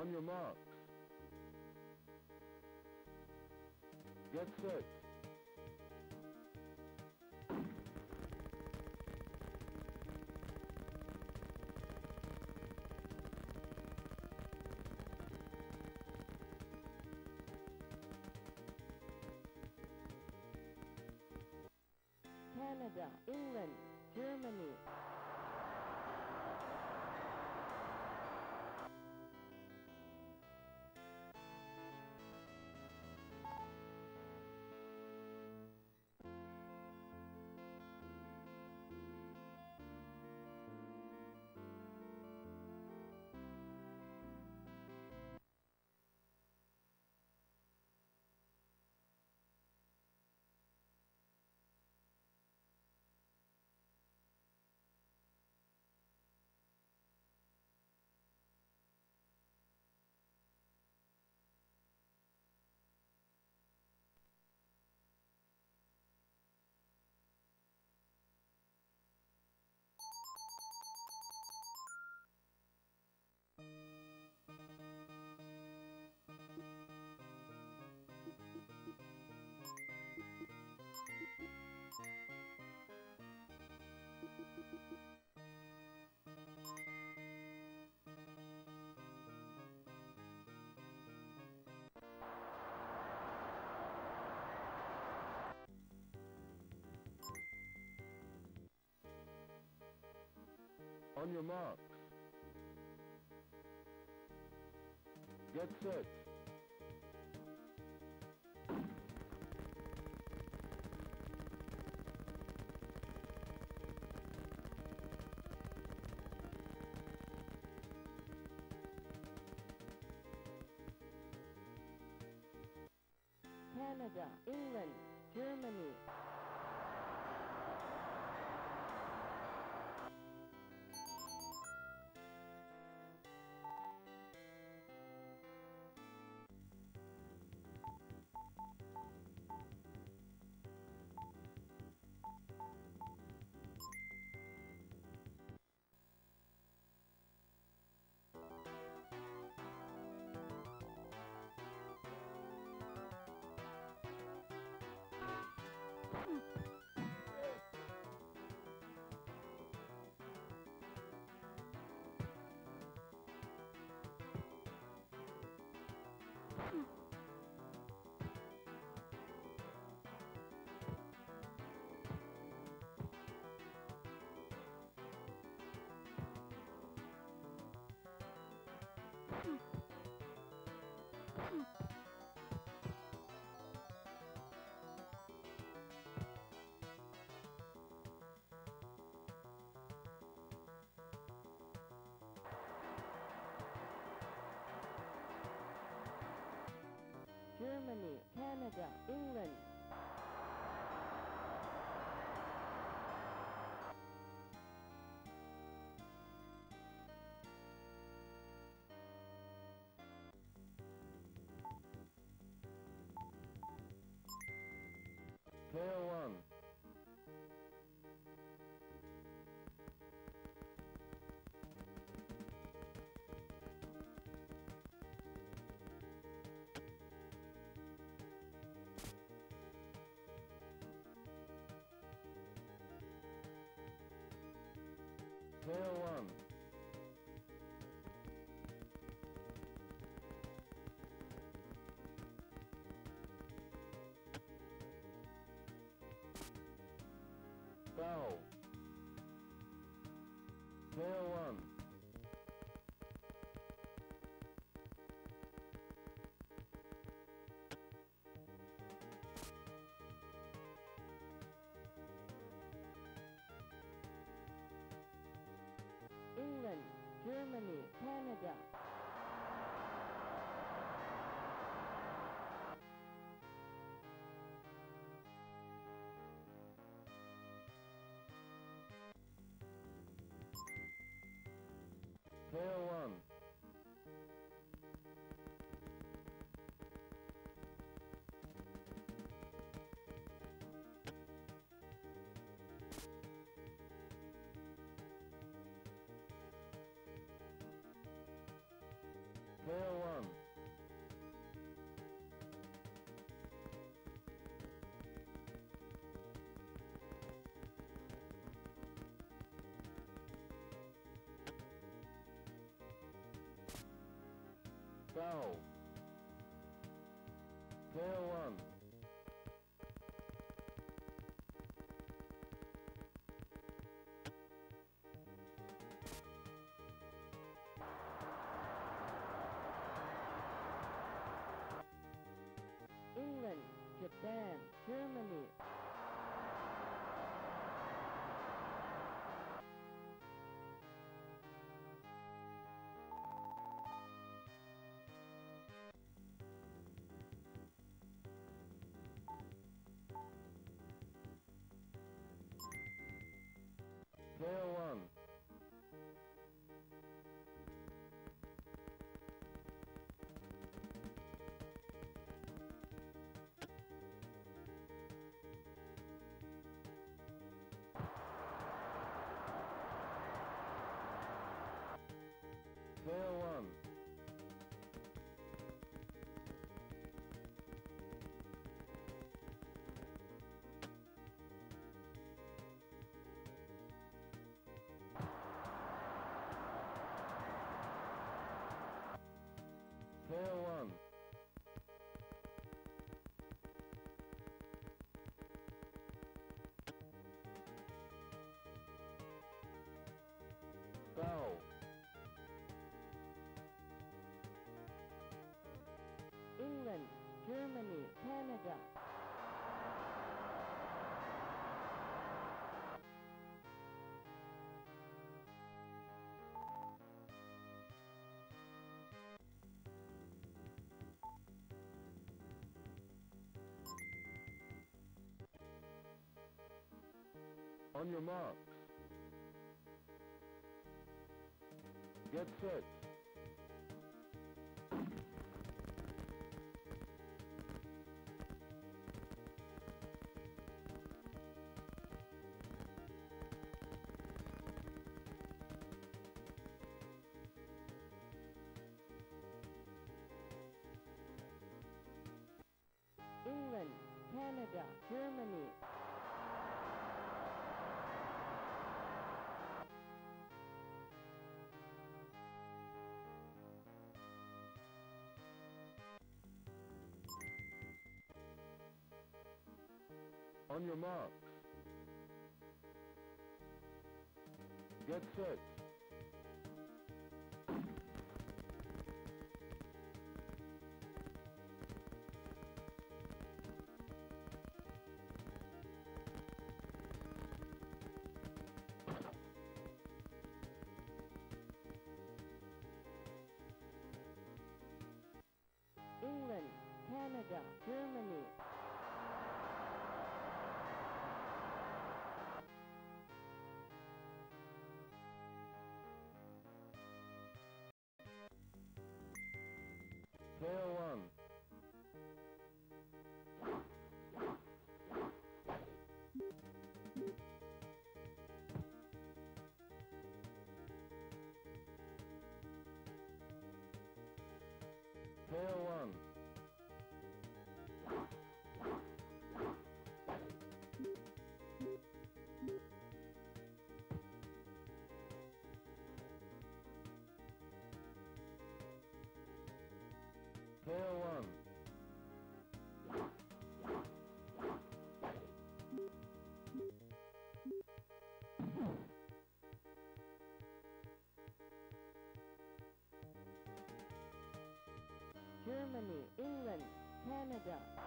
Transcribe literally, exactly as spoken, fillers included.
On your marks. Get set. Canada, England, Germany. On your marks. Get set. Canada, England, Germany. Germany, Canada, England. Player one. Player one. Foul. Player one. England, Germany, Canada. Player one. Now. Player one. England, Japan, Germany. Player one. Player one. Player one. Bow. England, Germany, Canada. On your marks. Get set. England, Canada, Germany. On your marks. Get set. England, Canada, Germany. Player one. Player one. Player one. Germany, England, Canada.